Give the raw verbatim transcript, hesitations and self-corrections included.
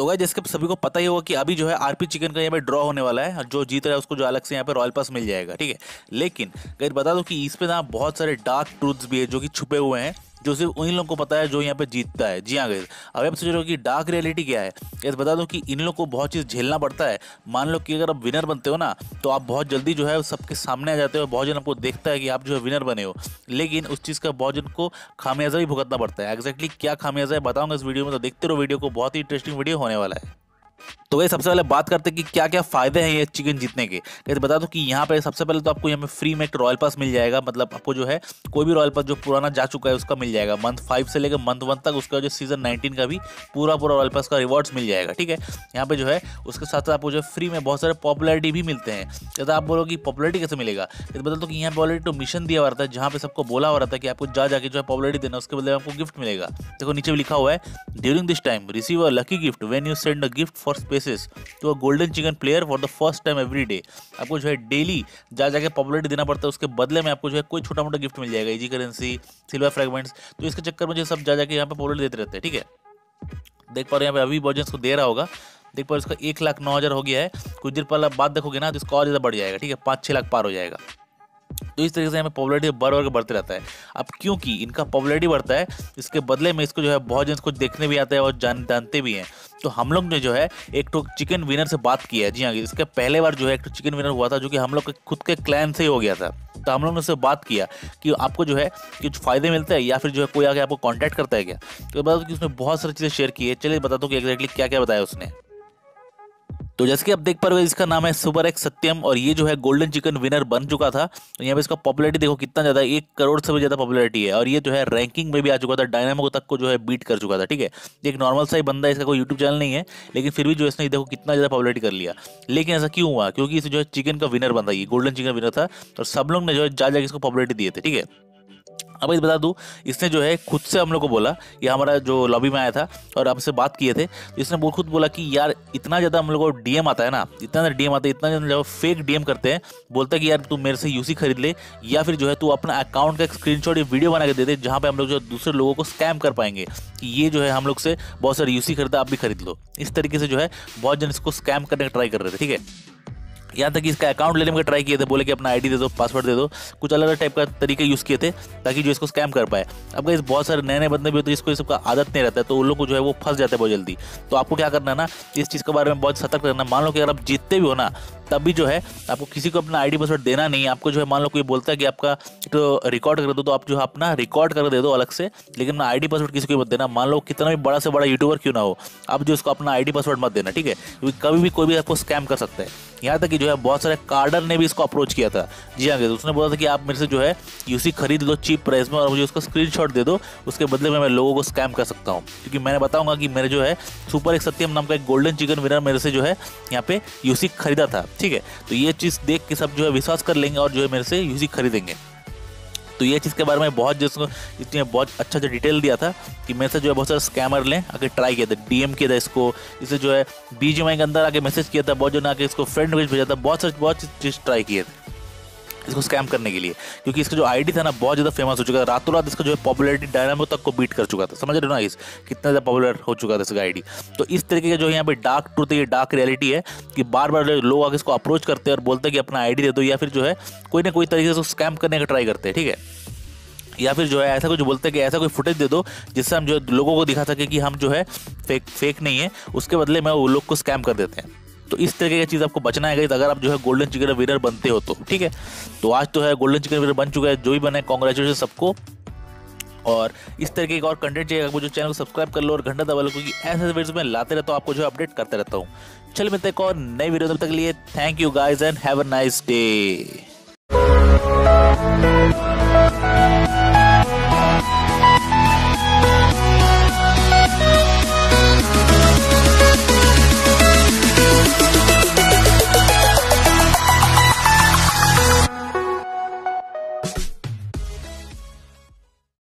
तो गाइस जैसे सभी को पता ही होगा कि अभी जो है आरपी चिकन का यहाँ पे ड्रॉ होने वाला है, जो जीत रहा है उसको जो अलग से यहाँ पे रॉयल पास मिल जाएगा, ठीक है। लेकिन गाइस बता दो कि इस पे ना बहुत सारे डार्क ट्रूथ्स भी है जो कि छुपे हुए हैं, जो सिर्फ उन लोगों को पता है जो यहाँ पे जीतता है। जी हाँ गाइस, अब आप सोच रहे हो कि डार्क रियलिटी क्या है। गाइस बता दो कि इन लोगों को बहुत चीज़ झेलना पड़ता है। मान लो कि अगर आप विनर बनते हो ना तो आप बहुत जल्दी जो है सबके सामने आ जाते हो, बहुत जन आपको देखता है कि आप जो है विनर बने हो, लेकिन उस चीज़ का बहुत जन को खामियाजा भी भुगतना पड़ता है। एक्जैक्टली क्या खामियाजा है बताऊँगा इस वीडियो में, तो देखते रहो वीडियो को, बहुत ही इंटरेस्टिंग वीडियो होने वाला है। तो वही सबसे पहले बात करते हैं कि क्या क्या फ़ायदे हैं ये चिकन जीतने के। कैसे बता दो कि यहाँ पे सबसे पहले तो आपको यहाँ पे फ्री में एक रॉयल पास मिल जाएगा, मतलब आपको जो है कोई भी रॉयल पास जो पुराना जा चुका है उसका मिल जाएगा, मंथ फाइव से लेकर मंथ वन तक उसका जो सीजन नाइनटीन का भी पूरा पूरा रॉयल पास का रिवॉर्ड्स मिल जाएगा, ठीक है। यहाँ पे जो है उसके साथ साथ आपको जो है फ्री में बहुत सारे पॉपुलरिटी भी मिलते हैं। जैसे आप बोलो कि पॉपुलरिटी कैसे मिलेगा, कैसे बता दो कि यहाँ पर ऑलरेडी तो मिशन दिया हुआ था जहाँ पे सबको बोला हुआ था कि आपको जा जाके जो है पॉपुलरिटी देना, उसके बदले आपको गिफ्ट मिलेगा। देखो नीचे भी लिखा हुआ है during this time receive a lucky gift when you send a gift for spaces तो golden chicken player for the first time every day. आपको जो है डेली जा जाके पॉपुलरिटी देना पड़ता है, उसके बदले में आपको जो है कोई छोटा मोटा गिफ्ट मिल जाएगा, इजी करेंसी, सिल्वर फ्रेगमेंट्स। तो इसके चक्कर में जो सब जा जाके यहाँ पे पॉपुलरिटी देते रहते हैं, ठीक है। देख पा रहे हैं यहाँ पे अभी बॉर्जेंस को दे रहा होगा, देख पा रहे इसका एक लाख नौ हज़ार हो गया है। कुछ देर पहले बाद देखोगे ना तो इसका और ज़्यादा बढ़ जाएगा, ठीक है, पाँच छः लाख पार हो जाएगा। तो इस तरीके से हमें पॉपुलरिटी बढ़ बढ़ के बढ़ते रहता है। अब क्योंकि इनका पॉपुलरिटी बढ़ता है, इसके बदले में इसको जो है बहुत जन इसको देखने भी आता है और जान जानते भी हैं। तो हम लोग ने जो है एक तो चिकन विनर से बात की है। जी हाँ, इसके पहले बार जो है एक तो चिकन विनर हुआ था जो कि हम लोग के खुद के क्लैन से ही हो गया था। तो हम लोग ने उससे बात किया कि आपको जो है कुछ फ़ायदे मिलते हैं या फिर जो है कोई आके आपको कॉन्टैक्ट करता है क्या, तो बता दो कि उसने बहुत सारी चीज़ें शेयर की है। चलिए बता दो कि एक्जैक्टली क्या क्या बताया उसने। तो जैसे कि आप देख पा रहे हो इसका नाम है सुपर एक सत्यम और ये जो है गोल्डन चिकन विनर बन चुका था। तो यहाँ पे इसका पॉपुलरिटी देखो कितना ज़्यादा है, एक करोड़ से भी ज़्यादा पॉपुलरिटी है और ये जो है रैंकिंग में भी आ चुका था, डायनामो तक को जो है बीट कर चुका था, ठीक है। एक नॉर्मल सा ही बंदा है, इसका कोई यूट्यूब चैनल नहीं है, लेकिन फिर भी जो इसने देखो कितना ज़्यादा पॉपुलरिटी कर लिया। लेकिन ऐसा क्यों हुआ, क्योंकि इसे जो है चिकन का विनर बन रहा है, ये गोल्डन चिकन विनर था और सब लोग ने जो है जा जाके इसको पॉपुलरिटी दिए थे, ठीक है। अब इस बता दूँ इसने जो है खुद से हम लोग को बोला, ये हमारा जो लॉबी में आया था और हमसे बात किए थे, इसने वो खुद बोला कि यार इतना ज़्यादा हम लोग को डीएम आता है ना, इतना ज़्यादा डीएम आता है, इतना ज़्यादा जब फेक डीएम करते हैं, बोलता है कि यार तू मेरे से यूसी खरीद ले या फिर जो है तू अपना अकाउंट का एक स्क्रीनशॉट या वीडियो बना के दे दे जहाँ पर हम लोग जो दूसरे लोगों को स्कैम कर पाएंगे कि ये जो है हम लोग से बहुत सारे यूसी खरीदा, आप भी खरीद लो। इस तरीके से जो है बहुत जन इसको स्कैम करने का ट्राई कर रहे थे, ठीक है। यहाँ तक कि इसका अकाउंट लेने में ट्राई किए थे, बोले कि अपना आईडी दे दो, पासवर्ड दे दो, कुछ अलग अलग टाइप का तरीके यूज़ किए थे ताकि जो इसको स्कैम कर पाए। अब गाइस बहुत सारे नए नए बंदे भी होते हैं जिसको इस सबका आदत नहीं रहता है, तो उन लोग को जो है वो फंस जाते हैं बहुत जल्दी। तो आपको क्या करना है ना, इस चीज़ के बारे में बहुत सतर्क रहना। मान लो कि अगर आप जीतते भी हो ना तब भी जो है आपको किसी को अपना आईडी पासवर्ड देना नहीं है। आपको जो है मान लो कोई बोलता है कि आपका तो रिकॉर्ड कर दो, तो आप जो है अपना रिकॉर्ड कर दे दो अलग से, लेकिन अपना आईडी पासवर्ड किसी को मत देना। मान लो कितना भी बड़ा से बड़ा यूट्यूबर क्यों ना हो, आप जो उसको अपना आईडी पासवर्ड मत देना, ठीक है, क्योंकि कभी भी कोई भी आपको स्कैम कर सकता है। यहाँ तक कि जो है बहुत सारे कार्डर ने भी इसको अप्रोच किया था। जी हाँ, उसने बोला था कि आप मेरे से जो है यूसी खरीद लो चीप प्राइस में और मुझे उसका स्क्रीनशॉट दे दो, उसके बदले में मैं लोगों को स्कैम कर सकता हूँ, क्योंकि मैंने बताऊँगा कि मेरे जो है सुपर एक सत्यम नाम का एक गोल्डन चिकन विनर मेरे से जो है यहाँ पे यूसी खरीदा था, ठीक है। तो ये चीज़ देख के सब जो है विश्वास कर लेंगे और जो है मेरे से यूसी खरीदेंगे। तो ये चीज़ के बारे में बहुत जिसको इसने बहुत अच्छा जो डिटेल दिया था कि मेरे से जो है बहुत सारे स्कैमर ने आके ट्राई किया था, डीएम किया था इसको, इसे जो है बीजीएमआई के अंदर आके मैसेज किया था, बहुत जो ने आके इसको फ्रेंड रिक्वेस्ट भेजा था, बहुत सारे बहुत चीज़ ट्राई किए थे इसको स्कैम करने के लिए, क्योंकि इसका जो आईडी था ना बहुत ज़्यादा फेमस हो चुका था। रातों रात इसका जो है पॉपुलरिटी डायनामो तक को बीट कर चुका था, समझ रहे हो ना इस कितना ज़्यादा पॉपुलर हो चुका था इसका आईडी। तो इस तरीके का जो यहाँ पे डार्क ट्रूथ है, ये डार्क रियलिटी है कि बार बार लोग आगे इसको अप्रोच करते हैं और बोलते हैं कि अपना आईडी दे दो या फिर जो है कोई ना कोई तरीके से उसको स्कैम करने का ट्राई करते हैं, ठीक है, या फिर जो है ऐसा कुछ बोलते हैं कि ऐसा कोई फुटेज दे दो जिससे हम जो है लोगों को दिखा सके कि हम जो है फेक फेक नहीं है, उसके बदले में वो लोग को स्कैम कर देते हैं। तो इस तरीके की चीज़ आपको बचना है गाइस, अगर आप जो है गोल्डन चिकन विनर बनते हो तो, ठीक है। तो आज तो है गोल्डन चिकन विनर बन चुका है, जो भी बने कॉन्ग्रेचुलेशन सबको। और इस तरीके का और कंटेंट चाहिए आपको, जो चैनल को सब्सक्राइब कर लो और घंटा दबा लो, क्योंकि ऐसे वीडियोस में लाते रहता हूँ, आपको जो है अपडेट करते रहता हूँ। चलिए मिलते हैं एक और नई वीडियो, तब तक के लिए thank you guys and have a nice day.